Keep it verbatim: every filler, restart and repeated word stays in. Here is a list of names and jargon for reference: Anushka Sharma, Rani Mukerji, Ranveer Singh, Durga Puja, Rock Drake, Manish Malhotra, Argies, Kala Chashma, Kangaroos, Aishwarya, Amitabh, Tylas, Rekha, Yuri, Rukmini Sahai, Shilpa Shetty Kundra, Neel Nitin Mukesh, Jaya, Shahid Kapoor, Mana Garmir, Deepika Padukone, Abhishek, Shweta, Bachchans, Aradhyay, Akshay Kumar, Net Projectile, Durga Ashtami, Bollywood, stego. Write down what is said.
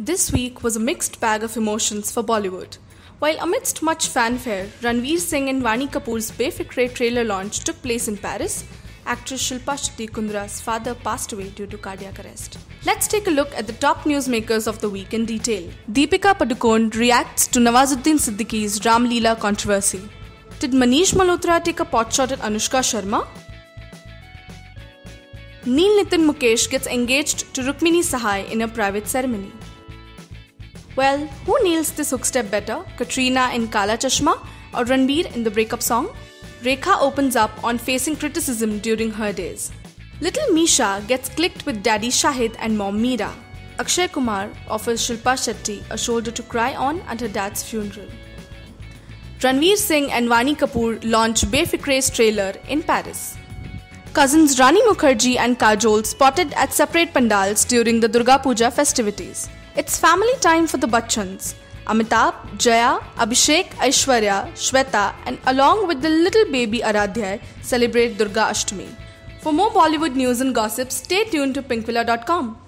This week was a mixed bag of emotions for Bollywood. While amidst much fanfare, Ranveer Singh and Vaani Kapoor's Befikre trailer launch took place in Paris, actress Shilpa Shetty Kundra's father passed away due to cardiac arrest. Let's take a look at the top newsmakers of the week in detail. Deepika Padukone reacts to Nawazuddin Siddiqui's Ram Leela controversy. Did Manish Malhotra take a potshot at Anushka Sharma? Neel Nitin Mukesh gets engaged to Rukmini Sahai in a private ceremony. Well, who nails this hook step better, Katrina in Kala Chashma or Ranbir in the breakup song? Rekha opens up on facing criticism during her days. Little Misha gets clicked with daddy Shahid and mom Meera. Akshay Kumar offers Shilpa Shetty a shoulder to cry on at her dad's funeral. Ranveer Singh and Vaani Kapoor launch Befikre's trailer in Paris. Cousins Rani Mukerji and Kajol spotted at separate pandals during the Durga Puja festivities. It's family time for the Bachchans. Amitabh, Jaya, Abhishek, Aishwarya, Shweta and along with the little baby Aradhyay celebrate Durga Ashtami. For more Bollywood news and gossip, stay tuned to Pinkvilla dot com.